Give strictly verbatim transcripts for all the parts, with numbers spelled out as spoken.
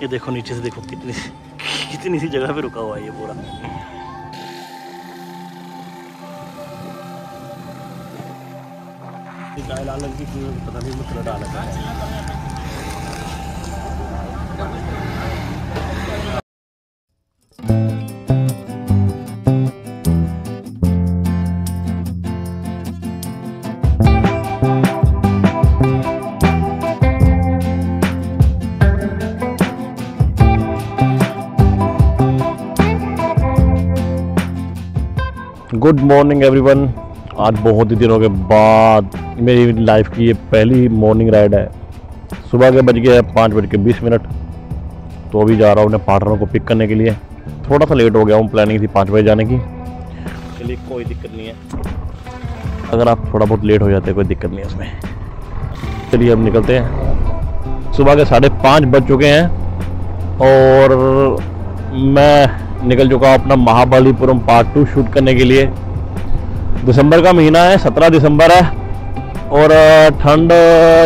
ये देखो नीचे से देखो कितनी कितनी सी जगह पे रुका हुआ है ये पूरा। लाल लाल की पता नहीं मतलब डाला है। Good morning everyone. आज बहुत ही दिनों के बाद मेरी लाइफ की ये पहली मॉर्निंग राइड है। सुबह के बज गया है पाँच बज के बीस मिनट। तो अभी जा रहा हूँ अपने पार्टनर को पिक करने के लिए। थोड़ा सा लेट हो गया हूँ, प्लानिंग थी पाँच बजे जाने की। चलिए कोई दिक्कत नहीं है, अगर आप थोड़ा बहुत लेट हो जाते कोई दिक्कत नहीं है उसमें। चलिए अब निकलते हैं। सुबह के साढ़े पाँच बज चुके हैं और मैं निकल चुका हूँ अपना महाबलीपुरम पार्ट टू शूट करने के लिए। दिसंबर का महीना है, सत्रह दिसंबर है और ठंड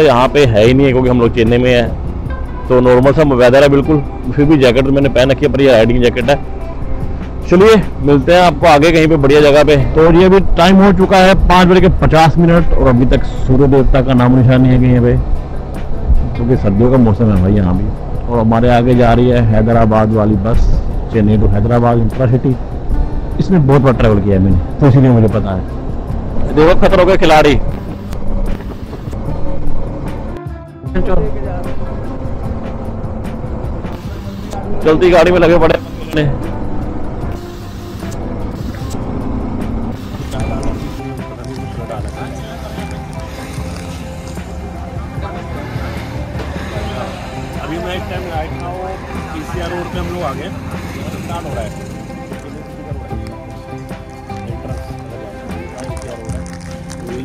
यहाँ पे है ही नहीं है क्योंकि हम लोग चेन्नई में हैं, तो नॉर्मल सा वेदर है बिल्कुल। फिर भी जैकेट मैंने पहन रखी है पर ये राइडिंग जैकेट है। चलिए मिलते हैं आपको आगे कहीं पे बढ़िया जगह पे। तो ये भी टाइम हो चुका है पाँच बज के पचास मिनट और अभी तक सूर्य देवता का नाम निशान नहीं है कहीं पे, क्योंकि सर्दियों का मौसम है भाई यहाँ भी। और हमारे आगे जा रही है हैदराबाद वाली बस, चेन्नई टू हैदराबाद इंट्रासिटी। इसमें बहुत बड़ा ट्रैवल किया है मैंने तो इसीलिए मुझे पता है। देखो खतरों के खिलाड़ी चलती गाड़ी में लगे पड़े। अभी मैं एक time right now PCR road पे हम लोग आ गए। स्टार्ट हो रहा है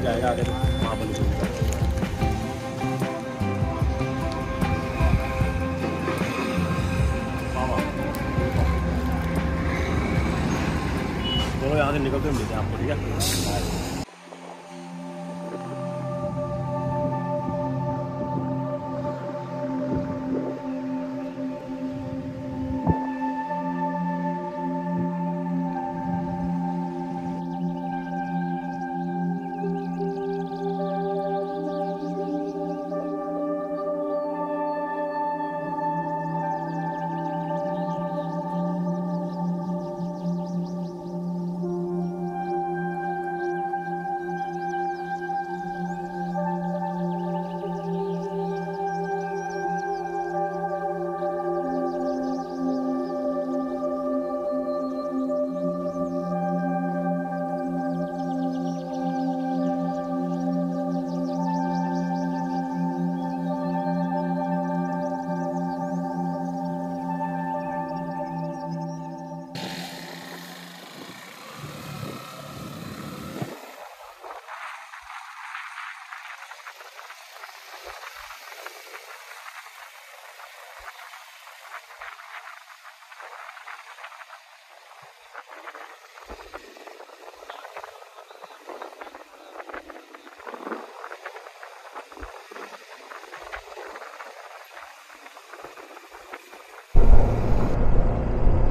जाएगा आगे महाबलीपुरम। चलो यहाँ से निकलते हैं, मिलते हैं आपको, ठीक है।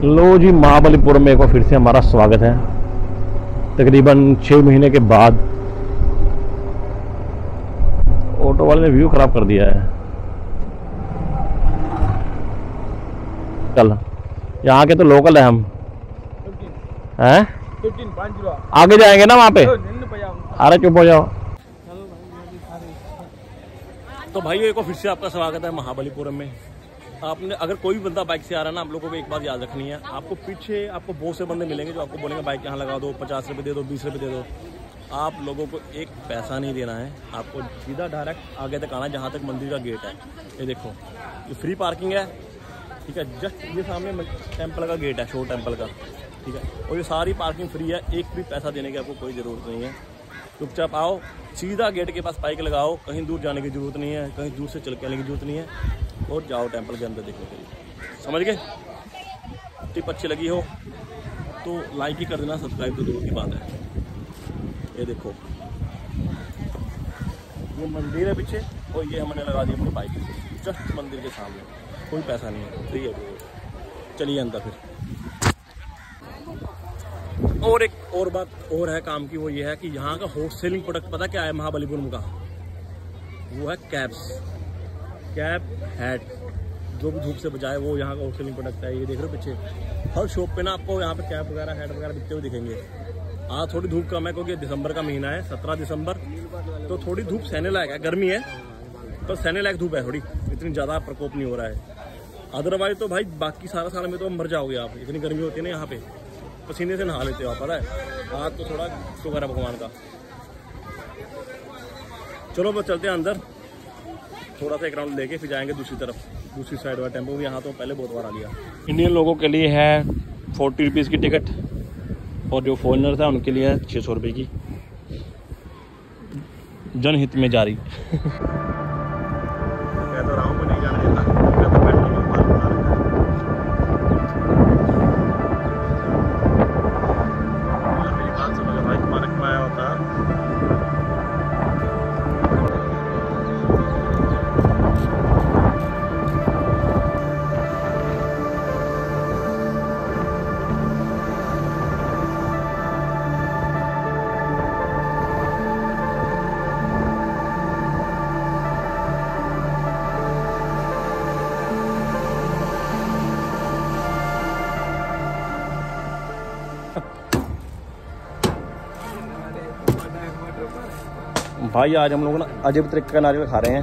लो जी, महाबलीपुरम में एक बार फिर से हमारा स्वागत है। तकरीबन छः महीने के बाद ऑटो वाले ने व्यू खराब कर दिया है। चल यहाँ के तो लोकल है हम, हैं आगे जाएंगे ना वहाँ पे। अरे चुप हो जाओ। तो भाइयों एक बार फिर से आपका स्वागत है महाबलीपुरम में। आपने अगर कोई भी बंदा बाइक से आ रहा है ना, आप लोगों को एक बात याद रखनी है, आपको पीछे आपको बहुत से बंदे मिलेंगे जो आपको बोलेंगे बाइक यहाँ लगा दो, पचास रुपये दे दो, बीस रुपये दे दो। आप लोगों को एक पैसा नहीं देना है, आपको सीधा डायरेक्ट आगे तक आना है जहाँ तक मंदिर का गेट है। ये देखो ये फ्री पार्किंग है, ठीक है। जस्ट ये सामने टेम्पल का गेट है, शोर टेम्पल का, ठीक है। और ये सारी पार्किंग फ्री है, एक भी पैसा देने की आपको कोई ज़रूरत नहीं है। चुपचाप आओ, सीधा गेट के पास बाइक लगाओ, कहीं दूर जाने की ज़रूरत नहीं है, कहीं दूर से चल के आने की जरूरत नहीं है और जाओ टेंपल के अंदर देखने के लिए, समझ गए। टिप अच्छी लगी हो तो लाइक ही कर देना, सब्सक्राइब तो दूर की बात है। ये देखो ये मंदिर है पीछे और ये हमने लगा दी अपनी बाइक जस्ट मंदिर के सामने। कोई पैसा नहीं है, फ्री है। चलिए अंदर फिर। और एक और बात और है काम की, वो ये है कि यहाँ का हॉट सेलिंग प्रोडक्ट पता क्या है महाबलीपुरम का, वो है कैप्स, कैप, हैट, जो भी धूप से बचाए वो यहाँ का हॉट सेलिंग प्रोडक्ट है। ये देख रहे हो पीछे हर शॉप पे ना आपको यहाँ पे कैप वगैरह हैट वगैरह बिकते हुए दिखेंगे। आज थोड़ी धूप कम है क्योंकि दिसंबर का महीना है, सत्रह दिसंबर, तो थोड़ी धूप सहने लायक है। गर्मी है पर सहने लायक धूप है थोड़ी, इतनी ज़्यादा प्रकोप नहीं हो रहा है। अदरवाइज तो भाई बाकी सारा साल में तो मर जाओगे आप, इतनी गर्मी होती है ना यहाँ पे, पसीने से नहा लेते हो आप, पता है। आज तो थोड़ा शुक्र है भगवान का। चलो बस चलते हैं अंदर, थोड़ा सा एक राउंड लेके फिर जाएंगे दूसरी तरफ, दूसरी साइड वाला टेम्पो भी। यहाँ तो पहले बहुत बार आ लिया। इंडियन लोगों के लिए है फोर्टी रुपीज़ की टिकट, और जो फॉरनर था उनके लिए छः सौ रुपये की, जनहित में जारी। भाई आज हम लोग ना अजीब तरीके का नारियल खा रहे हैं।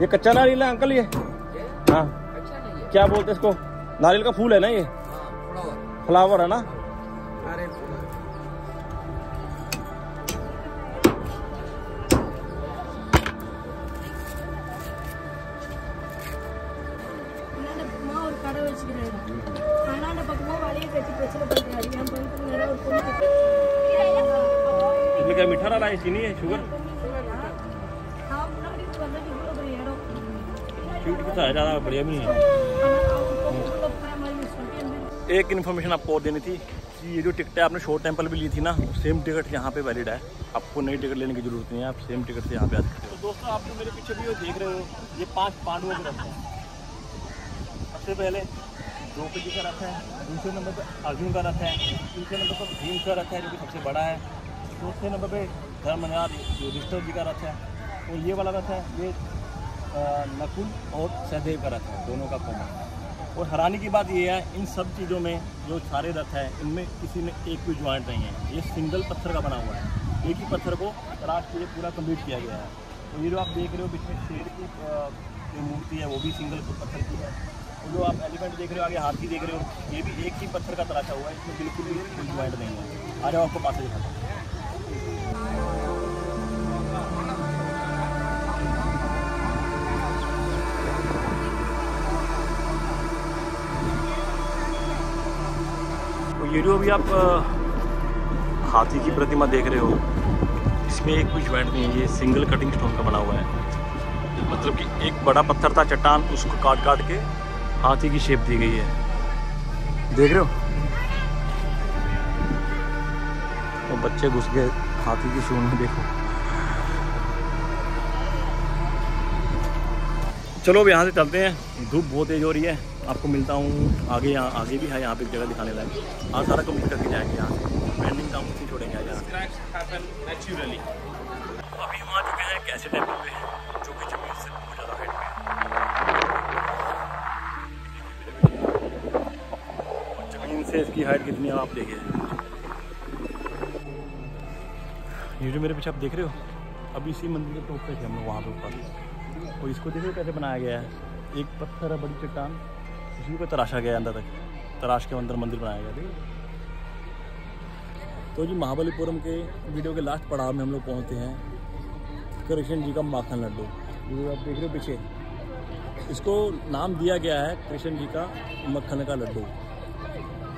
ये कच्चा नारियल है अंकल, ये हाँ क्या बोलते हैं इसको, नारियल का फूल है ना ये, फ्लावर है ना। इसमें क्या मीठा डाला है, चीनी है, शुगर ज़्यादा बढ़िया भी नहीं है। एक इन्फॉर्मेशन आपको और देनी थी कि ये जो टिकट है आपने शोर टेम्पल भी ली थी ना, सेम टिकट यहाँ पे वैलिड है, आपको नई टिकट लेने की जरूरत नहीं है, आप सेम टिकट से यहाँ पे आ सकते हो। तो दोस्तों आप जो मेरे पीछे भी देख रहे हो, ये पांच पांडवों के रथ हैं। सबसे पहले द्रौपदी जी का रथ है, दूसरे नंबर पर अर्जुन का रथ है, तीसरे नंबर पर भीम का रथ है जो कि सबसे बड़ा है, चौथे नंबर पर धर्मराज युधिष्ठिर जी का रथ है, और ये वाला रथ है ये नकुल और सहदेव का रथ है, दोनों का कॉमन। और हैरानी की बात यह है इन सब चीज़ों में जो सारे रथ हैं इनमें किसी में एक भी ज्वाइंट नहीं है, ये सिंगल पत्थर का बना हुआ है, एक ही पत्थर को तराश के पूरा कंप्लीट किया गया है। तो ये जो आप देख रहे हो बीच में शेर की जो मूर्ति है वो भी सिंगल पत्थर की है, और जो आप एलिफेंट देख रहे हो आगे हाथी देख रहे हो ये भी एक ही पत्थर का तराशा हुआ है, इसमें बिल्कुल भी कोई ज्वाइंट नहीं है। आ जाओ आपको पास दिखाता हूँ। ये जो अभी आप हाथी की प्रतिमा देख रहे हो इसमें एक भी ज्वाइंट नहीं है, ये सिंगल कटिंग स्टोन का बना हुआ है, मतलब कि एक बड़ा पत्थर था चट्टान, उसको काट काट के हाथी की शेप दी गई है, देख रहे हो। तो बच्चे घुस गए हाथी की सूंड में, देखो। चलो अब यहाँ से चलते हैं, धूप बहुत तेज हो रही है। आपको मिलता हूँ आगे, यहाँ आगे भी है यहाँ पे जगह दिखाने लायक, आज सारा कंप्लीट करके जाएंगे, यहाँ से पेंडिंग काम कुछ छोड़ेंगे नेचुरली। अभी वहाँ चुके हैं कैसे टेम्पल पे, जो कि जमीन से बहुत ज़्यादा हाइट पे, जमीन से इसकी हाइट कितनी है आप देखिए। ये जो मेरे पीछे आप देख रहे हो, अभी इसी मंदिर के टॉप पे थे हम लोग, वहाँ पे ऊपर, और इसको देखिए कैसे बनाया गया है, एक पत्थर है बड़ी चट्टान, उसी को तराशा गया अंदर तक, तराश के अंदर मंदिर बनाया गया, ठीक। तो जी महाबलीपुरम के वीडियो के लास्ट पड़ाव में हम लोग पहुँचते हैं कृष्ण जी का माखन लड्डू, जो आप देख रहे हो पीछे, इसको नाम दिया गया है कृष्ण जी का मक्खन का लड्डू।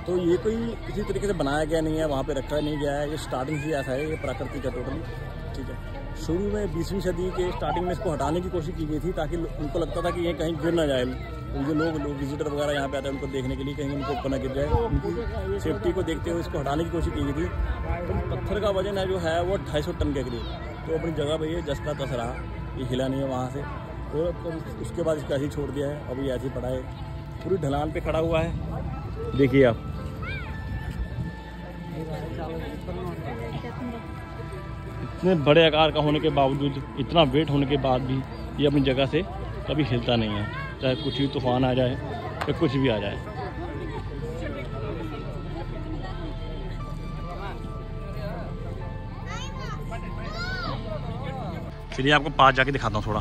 तो ये कोई किसी तरीके से बनाया गया नहीं है, वहाँ पे रखा नहीं गया है, ये स्टार्टिंग से ऐसा है, ये प्राकृतिक है टोटली, ठीक है। शुरू में बीसवीं सदी के स्टार्टिंग में इसको हटाने की कोशिश की गई थी ताकि उनको लगता था कि ये कहीं गिर ना जाए, जो लोग लोग विजिटर वगैरह यहाँ पे आते हैं उनको देखने के लिए, कहीं उनको ऊपर ना गिर जाए, उनकी सेफ्टी को देखते हुए इसको हटाने की कोशिश की गई थी। तो पत्थर का वजन है जो है वो ढाई सौ टन के करीब, तो अपनी जगह पे ये जस का तस रहा, ये हिला नहीं है वहाँ से। और तो उसके बाद इसका ही छोड़ दिया है, अभी ऐसे ही पड़ा है, पूरी ढलान पे खड़ा हुआ है। देखिए आप, इतने बड़े आकार का होने के बावजूद, इतना वेट होने के बाद भी ये अपनी जगह से कभी हिलता नहीं है, चाहे कुछ भी तूफान आ जाए या कुछ भी आ जाए। चलिए आपको पास जाके दिखाता हूँ थोड़ा।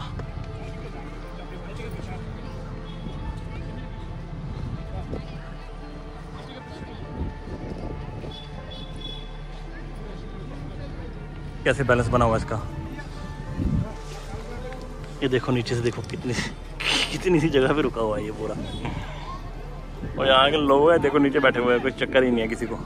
कैसे बैलेंस बना हुआ इसका, ये देखो नीचे से देखो, कितनी कितनी सी जगह पे रुका हुआ है ये पूरा। और यहाँ के लोग है देखो नीचे बैठे हुए हैं, कोई चक्कर ही नहीं है किसी को।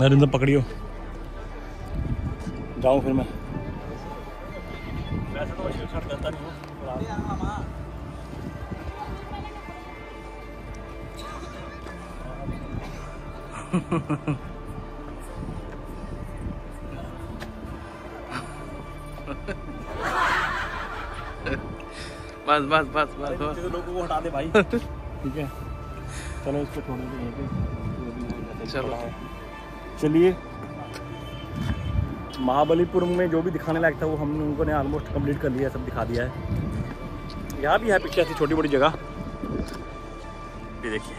नरेंद्र पकड़ियो, जाऊँ फिर मैं। वैसे तो वैसे शर्ट करता नहीं हूँ। बस बस बस बस बस लोगों को हटा दे भाई। ठीक है चलो, इसको छोड़ने के लिए चलो। चलिए, महाबलीपुरम में जो भी दिखाने लायक था वो हम उनको ने ऑलमोस्ट कंप्लीट कर लिया है, सब दिखा दिया है। यहाँ भी है पीछे ऐसी छोटी बड़ी जगह, ये देखिए।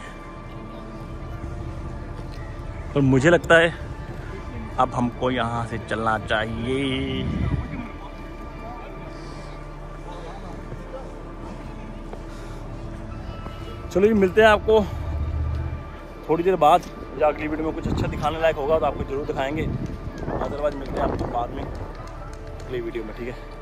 पर मुझे लगता है अब हमको यहाँ से चलना चाहिए। चलो ये मिलते हैं आपको थोड़ी देर बाद, या अगली वीडियो में कुछ अच्छा दिखाने लायक होगा तो आपको जरूर दिखाएंगे, अदरवाइज मिलते हैं आपको बाद में अगली वीडियो में। ठीक है।